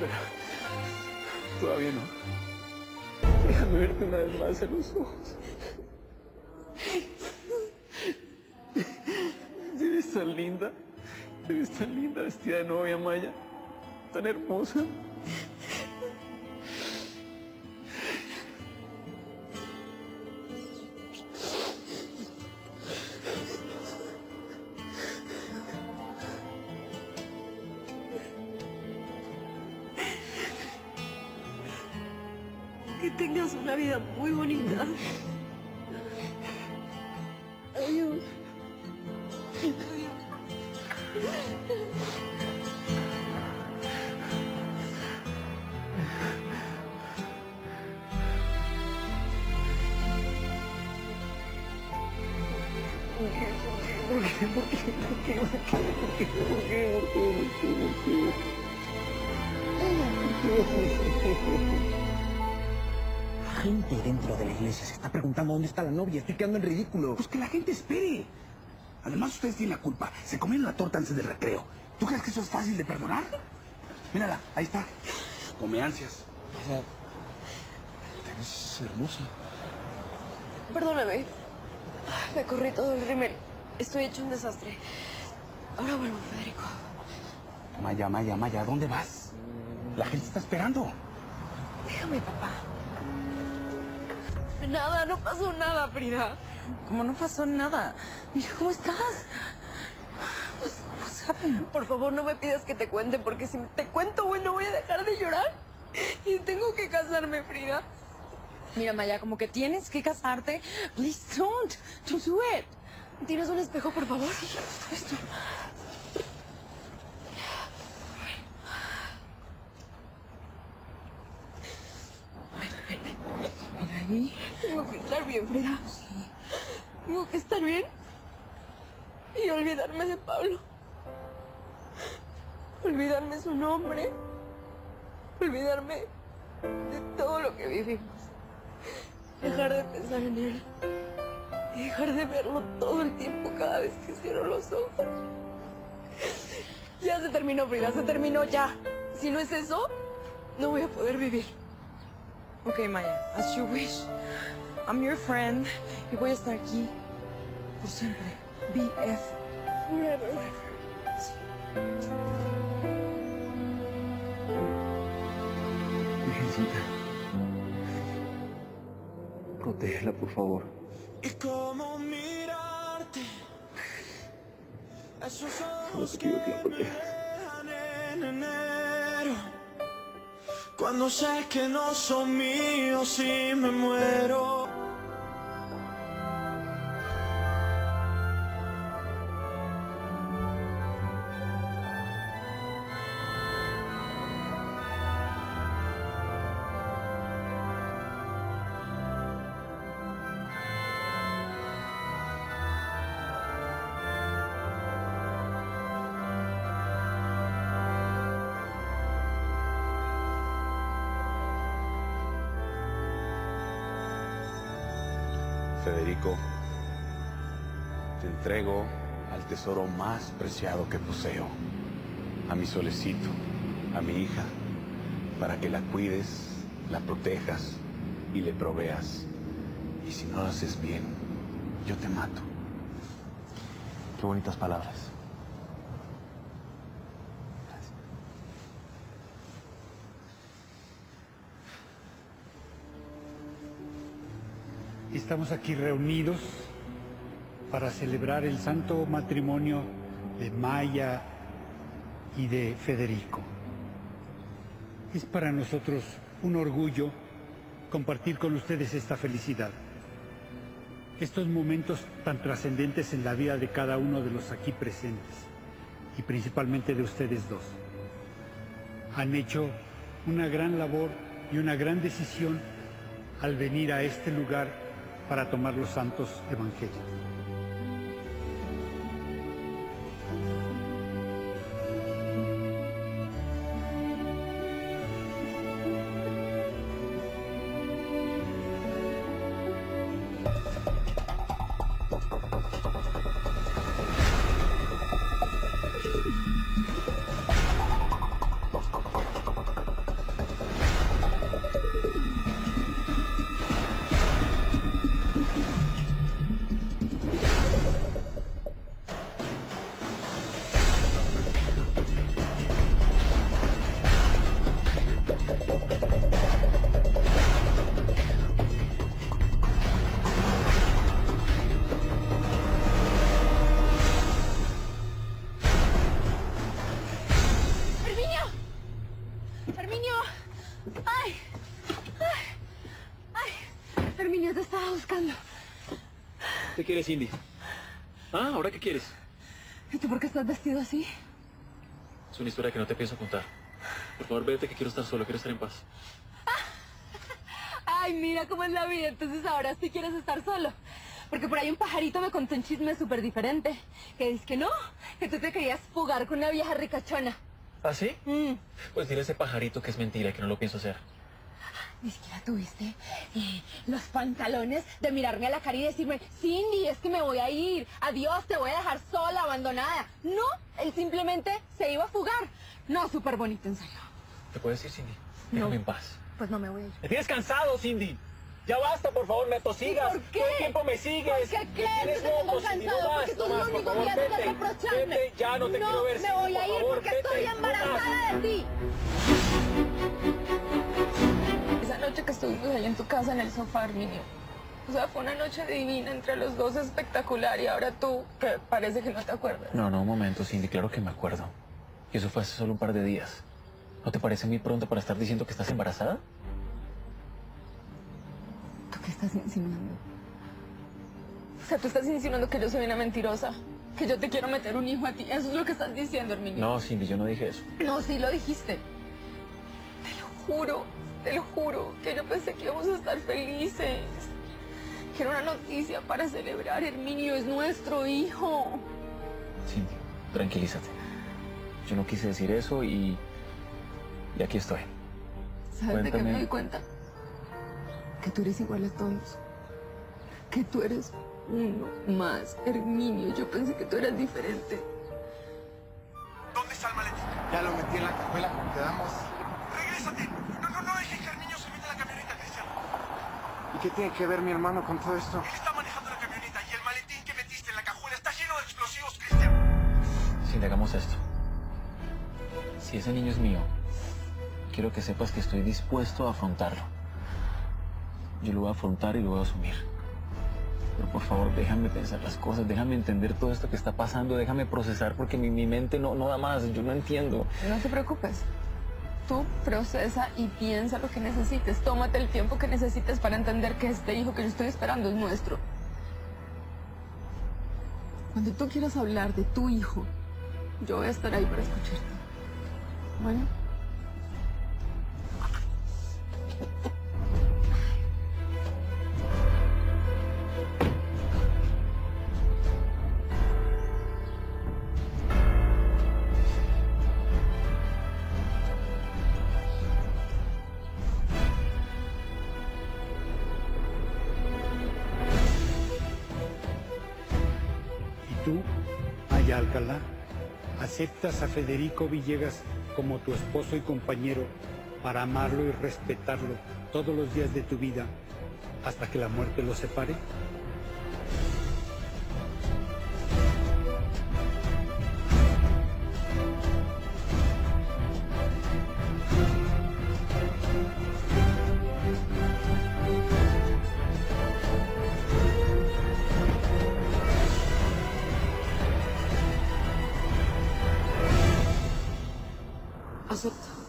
Espera. Todavía no. Déjame verte una vez más en los ojos. Eres tan linda. Eres tan linda, vestida de novia maya. Tan hermosa. Que tengas una vida muy bonita. Adiós. ¿Por qué? La gente dentro de la iglesia se está preguntando dónde está la novia. Estoy quedando en ridículo. Pues que la gente espere. Además, ustedes tienen la culpa. Se comieron la torta antes del recreo. ¿Tú crees que eso es fácil de perdonar? Mírala, ahí está. Come ansias. Te ves hermosa. Perdóname. Me corrí todo el rímel. Estoy hecho un desastre. Ahora vuelvo, Federico. Maya, ¿dónde vas? La gente está esperando. Déjame, papá. Nada, no pasó nada, Frida. ¿Cómo no pasó nada? Mija, ¿cómo estás? No saben. Por favor, no me pidas que te cuente, porque si te cuento, güey, no voy a dejar de llorar. Y tengo que casarme, Frida. Mira, Maya, como que tienes que casarte. Please don't do it. ¿Tienes un espejo, por favor? Sí, esto. Tengo que estar bien, Frida. Sí. Tengo que estar bien y olvidarme de Pablo. Olvidarme de su nombre. Olvidarme de todo lo que vivimos. Dejar de pensar en él. Y dejar de verlo todo el tiempo cada vez que cierro los ojos. Ya se terminó, Frida. Se terminó ya. Si no es eso, no voy a poder vivir. Ok, Maya, as you wish. I'm your friend. Y voy a estar aquí por siempre. BF. Forever. Virgencita. Protégela, por favor. Es como mirarte. Esos ojos que me dejan en enero. Cuando sé que no son míos y me muero. Federico, te entrego al tesoro más preciado que poseo, a mi solecito, a mi hija, para que la cuides, la protejas y le proveas. Y si no lo haces bien, yo te mato. Qué bonitas palabras. Estamos aquí reunidos para celebrar el santo matrimonio de Maya y de Federico. Es para nosotros un orgullo compartir con ustedes esta felicidad. Estos momentos tan trascendentes en la vida de cada uno de los aquí presentes, y principalmente de ustedes dos. Han hecho una gran labor y una gran decisión al venir a este lugar para tomar los santos evangelios. Herminio. Ay. Ay. Ay. Herminio, te estaba buscando. ¿Qué quieres, Indy? Ah, ¿ahora qué quieres? ¿Y tú por qué estás vestido así? Es una historia que no te pienso contar. Por favor, vete, que quiero estar solo, quiero estar en paz. Ay, mira cómo es la vida. Entonces ahora sí quieres estar solo. Porque por ahí un pajarito me contó un chisme súper diferente. Que dice que no, que tú te querías fugar con una vieja ricachona. ¿Ah, sí? Pues dile a ese pajarito que es mentira, que no lo pienso hacer. Ni siquiera tuviste los pantalones de mirarme a la cara y decirme, Cindy, es que me voy a ir, adiós, te voy a dejar sola, abandonada. No, él simplemente se iba a fugar. No, súper bonito, en serio. ¿Te puedes ir, Cindy? Déjame en paz. Pues no me voy a ir. Me tienes cansado, Cindy. Ya basta, por favor, me atosigas. ¿Por qué? Todo el tiempo me sigues. ¿Por qué crees que te tengo cansado? Porque tú lo único que haces es reprocharme. Vete, ya no te quiero ver. No, me voy a ir porque estoy embarazada de ti. Esa noche que estuvimos allá en tu casa, en el sofá, Herminio. O sea, fue una noche divina, entre los dos espectacular. Y ahora tú, que parece que no te acuerdas. No, no, un momento, Cindy, claro que me acuerdo. Y eso fue hace solo un par de días. ¿No te parece muy pronto para estar diciendo que estás embarazada? ¿Tú qué estás insinuando? O sea, tú estás insinuando que yo soy una mentirosa, que yo te quiero meter un hijo a ti. Eso es lo que estás diciendo, Herminio. No, Cindy, yo no dije eso. No, sí lo dijiste. Te lo juro, que yo pensé que íbamos a estar felices. Que era una noticia para celebrar, Herminio, es nuestro hijo. Cindy, tranquilízate. Yo no quise decir eso y... y aquí estoy. ¿Sabes de qué me doy cuenta? Que tú eres igual a todos. Que tú eres uno más, Herminio. Yo pensé que tú eras diferente. ¿Dónde está el maletín? Ya lo metí en la cajuela como quedamos. ¡Regrésate! No dejes que Herminio se meta en la camioneta, Cristian. ¿Y qué tiene que ver mi hermano con todo esto? Él está manejando la camioneta y el maletín que metiste en la cajuela está lleno de explosivos, Cristian. Si le hagamos esto. Si ese niño es mío, quiero que sepas que estoy dispuesto a afrontarlo. Yo lo voy a afrontar y lo voy a asumir. Pero por favor, déjame pensar las cosas, déjame entender todo esto que está pasando, déjame procesar porque mi mente no da más, yo no entiendo. No te preocupes. Tú procesa y piensa lo que necesites. Tómate el tiempo que necesites para entender que este hijo que yo estoy esperando es nuestro. Cuando tú quieras hablar de tu hijo, yo voy a estar ahí para escucharte. ¿Bueno? Tú, allá Alcalá, aceptas a Federico Villegas como tu esposo y compañero para amarlo y respetarlo todos los días de tu vida hasta que la muerte los separe. Acepto.